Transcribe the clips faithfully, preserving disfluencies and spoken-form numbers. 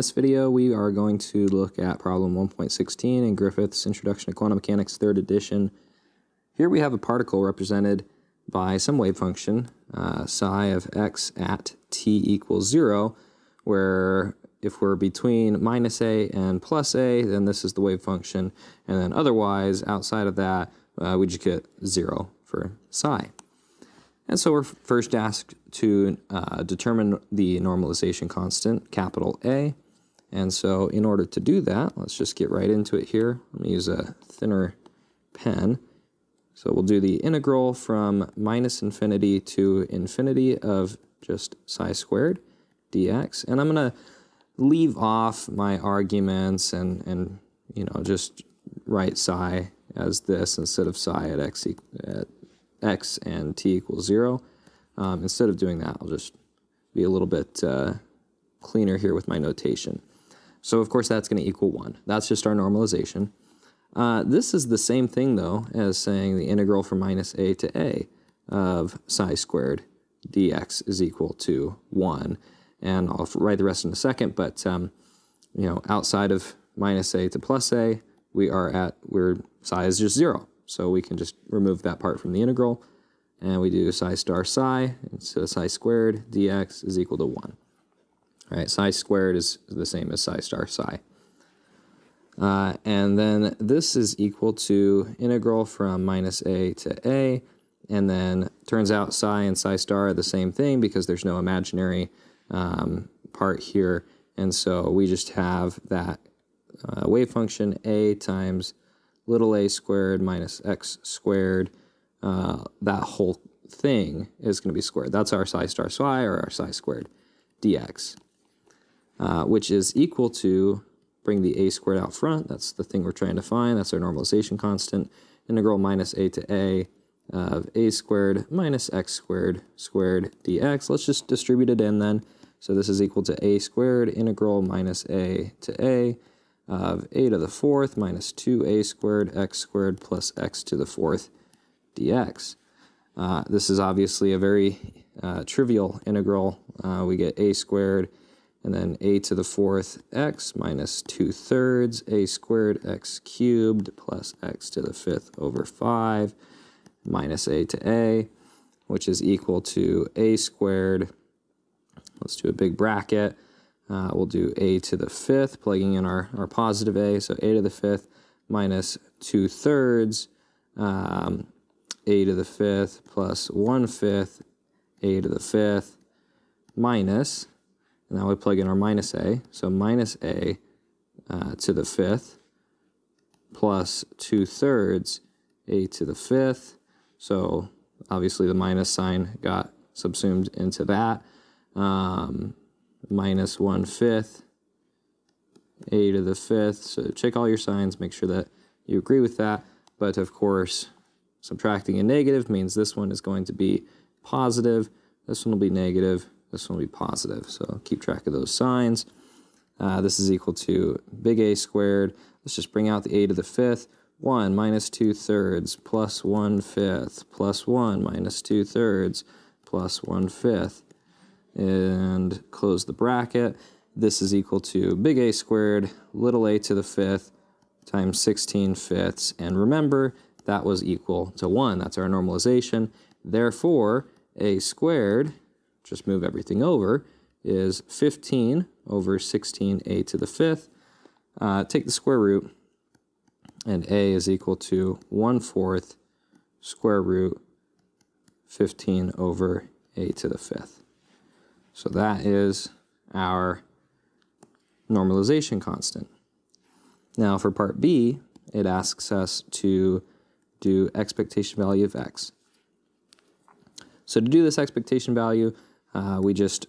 this video, we are going to look at problem one point sixteen in Griffiths' Introduction to Quantum Mechanics, third edition. Here we have a particle represented by some wave function, uh, psi of x at t equals zero, where if we're between minus a and plus a, then this is the wave function, and then otherwise, outside of that, uh, we just get zero for psi. And so we're first asked to uh, determine the normalization constant, capital A. And so in order to do that, let's just get right into it here. Let me use a thinner pen. So we'll do the integral from minus infinity to infinity of just psi squared dx. And I'm going to leave off my arguments and, and you know, just write psi as this instead of psi at x equals x and t equals zero. Um, instead of doing that, I'll just be a little bit uh, cleaner here with my notation. So of course that's going to equal one. That's just our normalization. Uh, this is the same thing though as saying the integral from minus a to a of psi squared dx is equal to one. And I'll write the rest in a second, but um, you know, outside of minus a to plus a, we are at where psi is just zero. So we can just remove that part from the integral, and we do psi star psi, and so psi squared dx is equal to one. All right, psi squared is the same as psi star psi. Uh, and then this is equal to integral from minus a to a, and then turns out psi and psi star are the same thing because there's no imaginary um, part here, and so we just have that uh, wave function a times little a squared minus x squared, uh, that whole thing is going to be squared. That's our psi star psi, or our psi squared dx, uh, which is equal to, bring the a squared out front, that's the thing we're trying to find, that's our normalization constant, integral minus a to a of a squared minus x squared squared dx. Let's just distribute it in then. So this is equal to a squared integral minus a to a of a to the fourth minus two a squared x squared plus x to the fourth dx. Uh, this is obviously a very uh, trivial integral. Uh, we get a squared and then a to the fourth x minus two thirds a squared x cubed plus x to the fifth over five minus a to a, which is equal to a squared, let's do a big bracket, Uh, we'll do a to the fifth, plugging in our, our positive a, so a to the fifth minus two thirds, um, a to the fifth plus one fifth, a to the fifth minus, and now we plug in our minus a, so minus a uh, to the fifth plus two thirds, a to the fifth, so obviously the minus sign got subsumed into that, um, minus one fifth, a to the fifth. So check all your signs, make sure that you agree with that. But of course, subtracting a negative means this one is going to be positive, this one will be negative, this one will be positive. So keep track of those signs. Uh, this is equal to big A squared. Let's just bring out the a to the fifth. one minus two thirds plus one fifth plus one minus two thirds plus one fifth. And close the bracket. This is equal to big A squared, little a to the fifth, times sixteen fifths. And remember, that was equal to one. That's our normalization. Therefore, a squared, just move everything over, is fifteen over sixteen a to the fifth. Uh, take the square root, and a is equal to one fourth square root fifteen over a to the fifth. So that is our normalization constant. Now for part B, it asks us to do expectation value of x. So to do this expectation value, uh, we just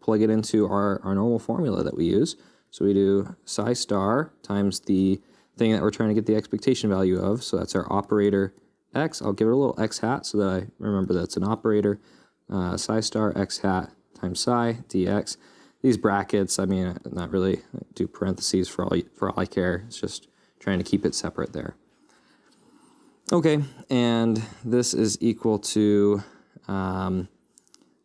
plug it into our, our normal formula that we use. So we do psi star times the thing that we're trying to get the expectation value of. So that's our operator x. I'll give it a little x hat so that I remember that's an operator. Uh, psi star x hat times psi dx. These brackets, I mean, not really, I do parentheses for all, for all I care. It's just trying to keep it separate there. Okay, and this is equal to um,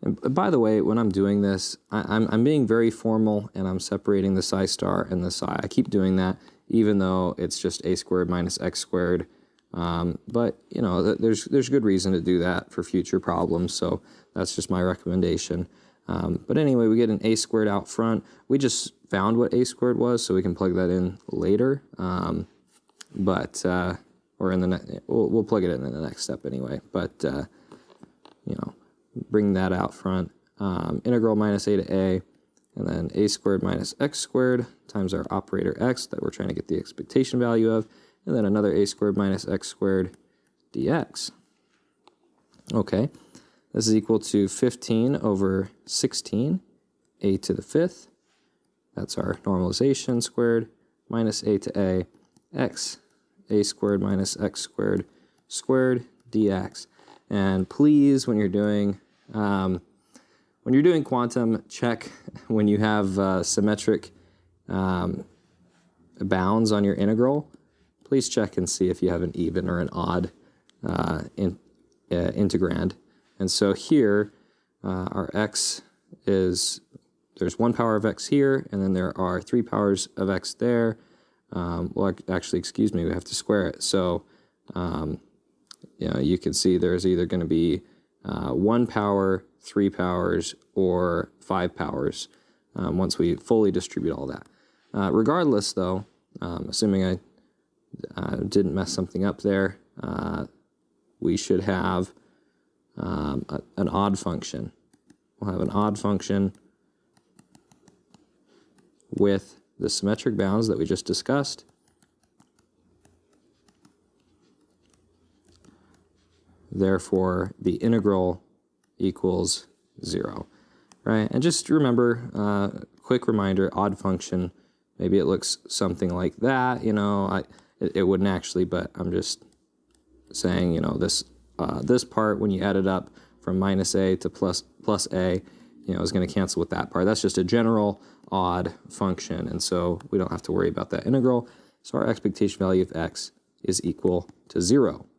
And by the way, when I'm doing this, I, I'm, I'm being very formal, and I'm separating the psi star and the psi. I keep doing that, even though it's just a squared minus x squared. Um, but, you know, th there's, there's good reason to do that for future problems, so that's just my recommendation. Um, but anyway, we get an a squared out front. We just found what a squared was, so we can plug that in later. Um, but, uh, or in the ne we'll, we'll plug it in in the next step anyway. But, uh, you know, bring that out front. Um, integral minus a to a, and then a squared minus x squared times our operator x that we're trying to get the expectation value of. And then another a squared minus x squared dx. Okay, this is equal to fifteen over sixteen, a to the fifth. That's our normalization squared minus a to a, x, a squared minus x squared squared dx. And please, when you're doing um, when you're doing quantum, check when you have uh, symmetric um, bounds on your integral. Please check and see if you have an even or an odd uh, in, uh, integrand. And so here, uh, our x is, there's one power of x here, and then there are three powers of x there. Um, well, actually, excuse me, we have to square it. So, um, you know, you can see there's either going to be uh, one power, three powers, or five powers um, once we fully distribute all that. Uh, regardless, though, um, assuming I Uh, didn't mess something up there, uh, we should have um, a, an odd function. We'll have an odd function with the symmetric bounds that we just discussed. Therefore, the integral equals zero, right? And just remember, uh, quick reminder, odd function, maybe it looks something like that, you know, I... It wouldn't actually, but I'm just saying, you know, this uh, this part, when you add it up from minus a to plus, plus a, you know, is going to cancel with that part. That's just a general odd function, and so we don't have to worry about that integral. So our expectation value of x is equal to zero.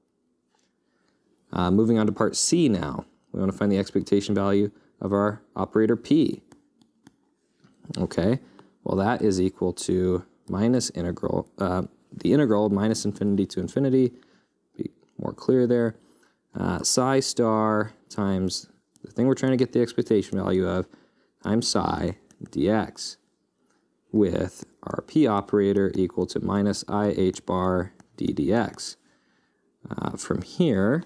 Uh, moving on to part C now. We want to find the expectation value of our operator p. Okay, well, that is equal to minus integral... Uh, the integral of minus infinity to infinity, be more clear there, uh, psi star times the thing we're trying to get the expectation value of, times psi dx, with our p operator equal to minus I h bar d dx. Uh, from here,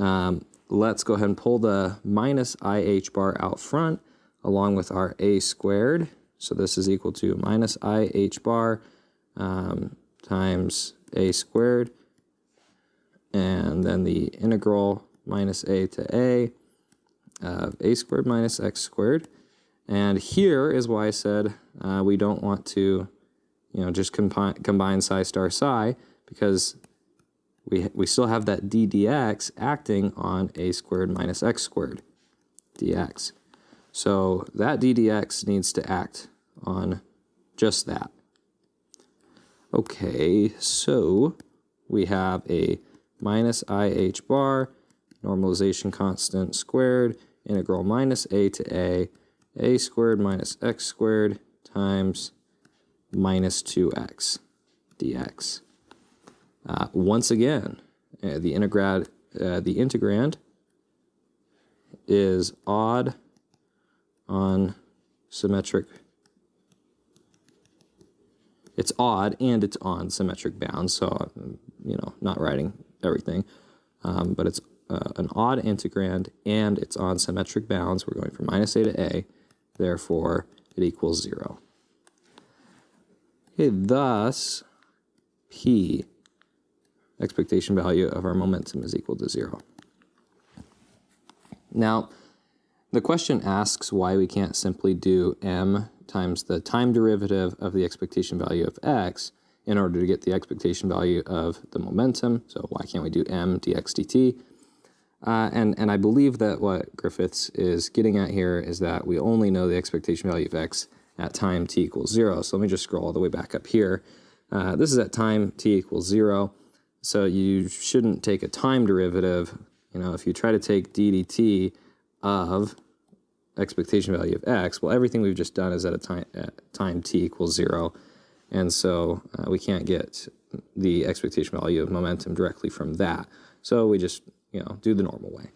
um, let's go ahead and pull the minus I h bar out front along with our a squared. So this is equal to minus I h bar Um, times a squared, and then the integral minus a to a of a squared minus x squared. And here is why I said uh, we don't want to, you know, just combine, combine psi star psi, because we, we still have that d dx acting on a squared minus x squared dx. So that d dx needs to act on just that. Okay, so we have a minus I h bar, normalization constant squared, integral minus a to a, a squared minus x squared times minus two x dx. Uh, once again, uh, the, integrad, uh, the integrand is odd on symmetric bounds. It's odd and it's on symmetric bounds, so, you know, not writing everything, um, but it's uh, an odd integrand and it's on symmetric bounds. We're going from minus a to a, therefore it equals zero. Okay, thus p, expectation value of our momentum, is equal to zero. Now, the question asks why we can't simply do m times the time derivative of the expectation value of x in order to get the expectation value of the momentum. So why can't we do m dx dt? Uh, and, and I believe that what Griffiths is getting at here is that we only know the expectation value of x at time t equals zero. So let me just scroll all the way back up here. Uh, this is at time t equals zero. So you shouldn't take a time derivative. You know, if you try to take d dt of expectation value of x, well, everything we've just done is at a time, at time t equals zero. And so uh, we can't get the expectation value of momentum directly from that. So we just, you know, do the normal way.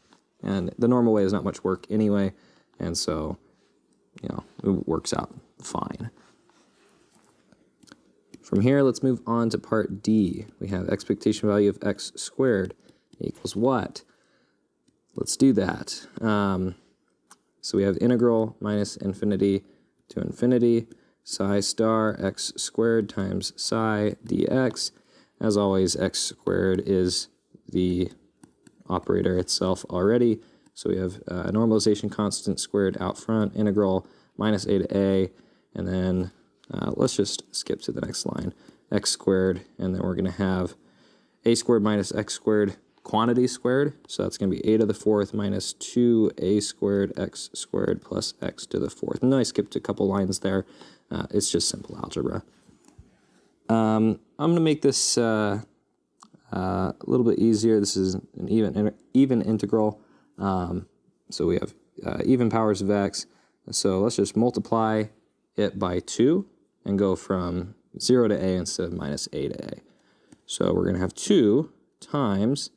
And the normal way is not much work anyway. And so, you know, it works out fine. From here, let's move on to part D. We have expectation value of x squared equals what? Let's do that. Um, so we have integral minus infinity to infinity, psi star x squared times psi dx. As always, x squared is the operator itself already. So we have a uh, normalization constant squared out front, integral minus a to a, and then uh, let's just skip to the next line, x squared, and then we're going to have a squared minus x squared quantity squared, so that's going to be a to the fourth minus two a squared x squared plus x to the fourth. And then I skipped a couple lines there. Uh, it's just simple algebra. Um, I'm going to make this uh, uh, a little bit easier. This is an even, even integral. Um, so we have uh, even powers of x. So let's just multiply it by two and go from zero to a instead of minus a to a. So we're going to have two times,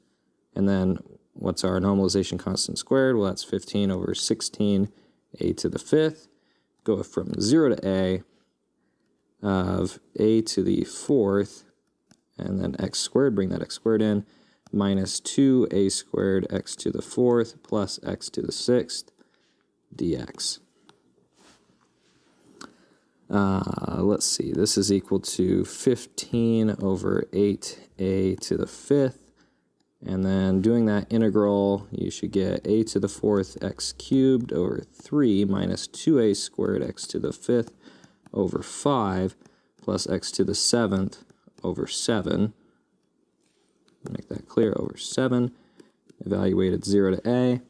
and then what's our normalization constant squared? Well, that's fifteen over sixteen a to the fifth. Go from zero to a of a to the fourth, and then x squared, bring that x squared in, minus two a squared x to the fourth plus x to the sixth dx. Uh, let's see, this is equal to fifteen over eight a to the fifth. And then doing that integral, you should get a to the fourth x cubed over three minus two a squared x to the fifth over five plus x to the seventh over seven. Make that clear, over seven. Evaluate at zero to a.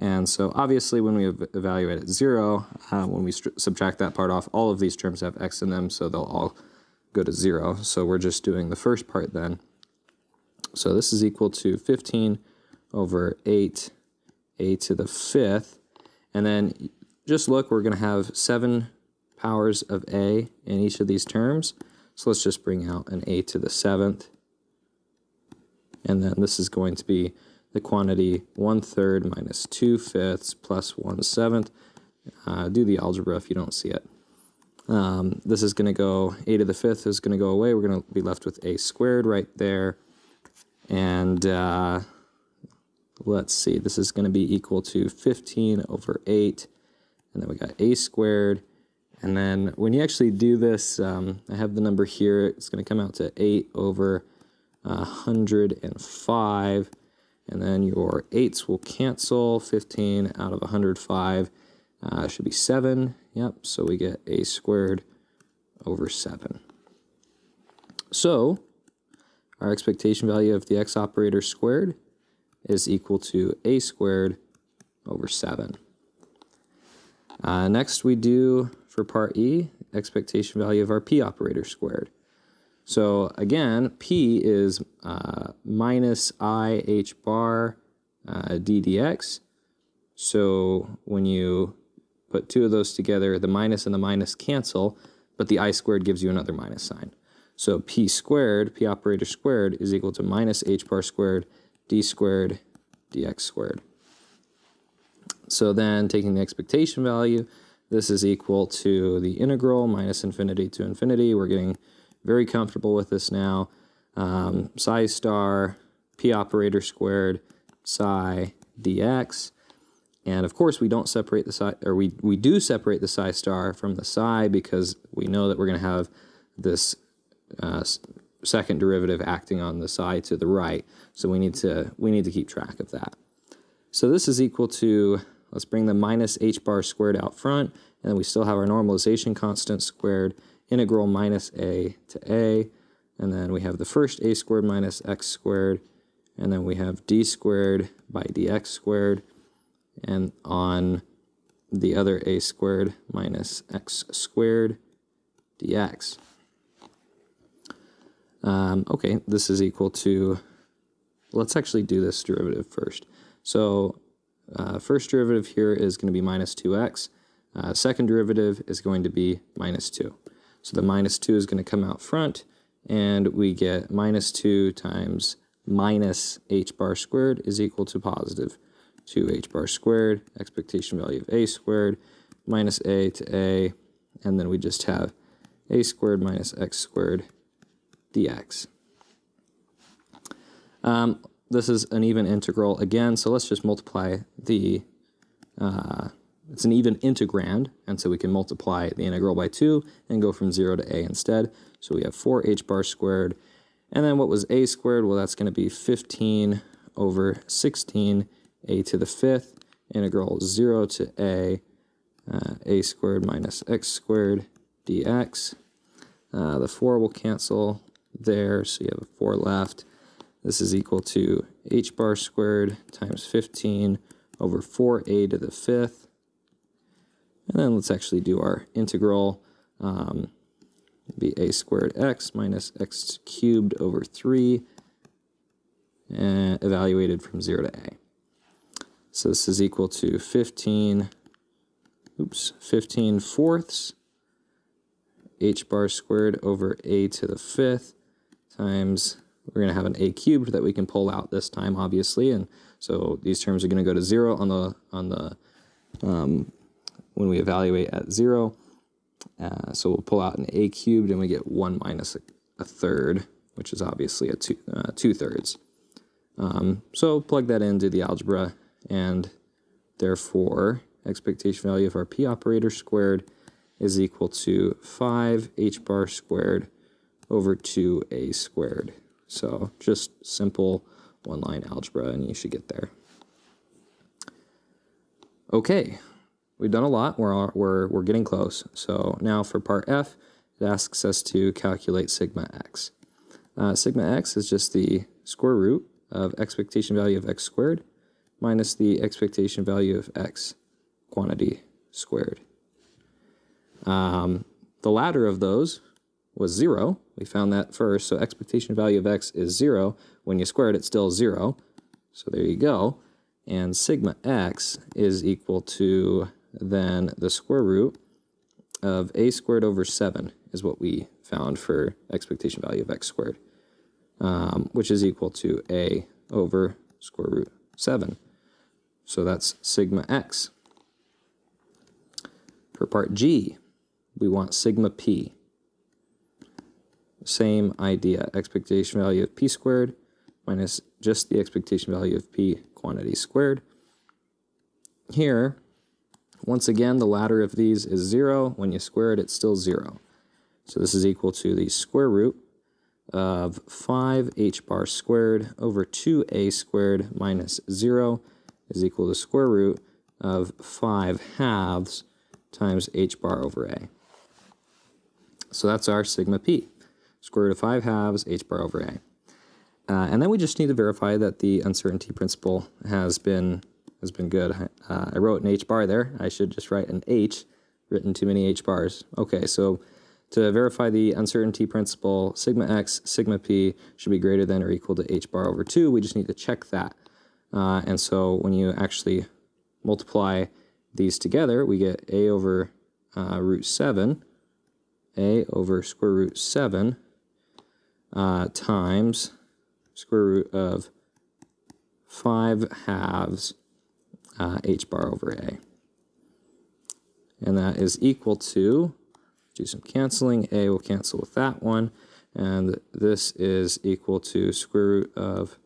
And so obviously when we evaluate at zero, uh, when we subtract that part off, all of these terms have x in them, so they'll all go to zero. So we're just doing the first part then. So this is equal to fifteen over eight a to the fifth. And then just look, we're going to have seven powers of a in each of these terms. So let's just bring out an a to the seventh. And then this is going to be the quantity one third minus two fifths plus one seventh. Uh, do the algebra if you don't see it. Um, this is going to go, a to the fifth is going to go away. We're going to be left with a squared right there. And uh, let's see, this is going to be equal to fifteen over eight, and then we got a squared. And then when you actually do this, um, I have the number here, it's going to come out to eight over uh, one hundred five, and then your eights will cancel, fifteen out of one hundred five uh, should be seven, yep, so we get a squared over seven. So our expectation value of the x operator squared is equal to a squared over seven. Uh, next we do, for part E, expectation value of our p operator squared. So again, p is uh, minus I h bar uh, d dx. So when you put two of those together, the minus and the minus cancel, but the I squared gives you another minus sign. So p squared, p operator squared, is equal to minus h bar squared d squared dx squared. So then taking the expectation value, this is equal to the integral minus infinity to infinity. We're getting very comfortable with this now. Um, psi star, p operator squared, psi dx. And of course we don't separate the psi, or we, we do separate the psi star from the psi because we know that we're going to have this Uh, second derivative acting on the psi to the right, so we need to we need to keep track of that. So this is equal to, let's bring the minus h bar squared out front, and then we still have our normalization constant squared, integral minus a to a, and then we have the first a squared minus x squared, and then we have d squared by dx squared, and on the other a squared minus x squared dx. Um, okay, this is equal to, let's actually do this derivative first. So Uh, first derivative here is going to be minus two x. Uh, second derivative is going to be minus two. So the minus two is going to come out front, and we get minus two times minus h bar squared is equal to positive two h bar squared, expectation value of a squared, minus a to a, and then we just have a squared minus x squared dx. Um, this is an even integral again, so let's just multiply the, uh, it's an even integrand, and so we can multiply the integral by two and go from zero to a instead. So we have four h bar squared, and then what was a squared? Well, that's going to be fifteen over sixteen a to the fifth, integral zero to a, uh, a squared minus x squared dx. Uh, the four will cancel there, so you have a four left. This is equal to h bar squared times fifteen over four a to the fifth. And then let's actually do our integral. Um, be a squared x minus x cubed over three, uh, evaluated from zero to a. So this is equal to fifteen, oops, fifteen fourths h bar squared over a to the fifth times, we're going to have an a cubed that we can pull out this time, obviously, and so these terms are going to go to zero on the, on the um, when we evaluate at zero. Uh, so we'll pull out an a cubed, and we get one minus a, a third, which is obviously a two, uh, two-thirds. Um, so plug that into the algebra, and therefore expectation value of our p operator squared is equal to five h bar squared over two a squared. So just simple one-line algebra, and you should get there. Okay. We've done a lot, we're, we're, we're getting close. So now for part F, it asks us to calculate sigma x. Uh, sigma x is just the square root of expectation value of x squared minus the expectation value of x quantity squared. Um, the latter of those was zero. We found that first, so expectation value of x is zero. When you square it, it's still zero. So there you go. And sigma x is equal to then the square root of a squared over seven is what we found for expectation value of x squared, um, which is equal to a over square root seven. So that's sigma x. For part G, we want sigma p. Same idea, expectation value of p squared minus just the expectation value of p quantity squared. Here, once again, the latter of these is zero. When you square it, it's still zero. So this is equal to the square root of five h bar squared over two a squared minus zero is equal to square root of five halves times h bar over a. So that's our sigma p, square root of five halves h bar over a. Uh, and then we just need to verify that the uncertainty principle has been has been good. Uh, I wrote an h bar there. I should just write an h. Written too many h bars. Okay, so to verify the uncertainty principle, sigma x, sigma p should be greater than or equal to h bar over two. We just need to check that. Uh, and so when you actually multiply these together, we get a over uh, root seven, a over square root seven uh, times square root of five halves uh, h bar over a. And that is equal to, do some canceling, a will cancel with that one, and this is equal to square root of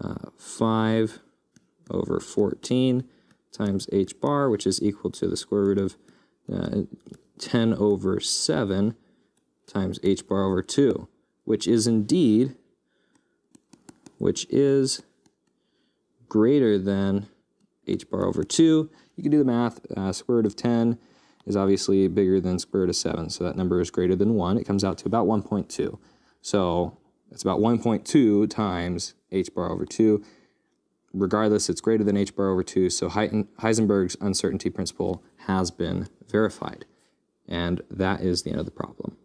uh, five over fourteen times h bar, which is equal to the square root of uh, ten over seven times h bar over two, which is indeed which is greater than h bar over two. You can do the math. Uh, square root of ten is obviously bigger than square root of seven, so that number is greater than one. It comes out to about one point two. So it's about one point two times h bar over two. Regardless, it's greater than h bar over two, so Heisenberg's uncertainty principle has been verified. And that is the end of the problem.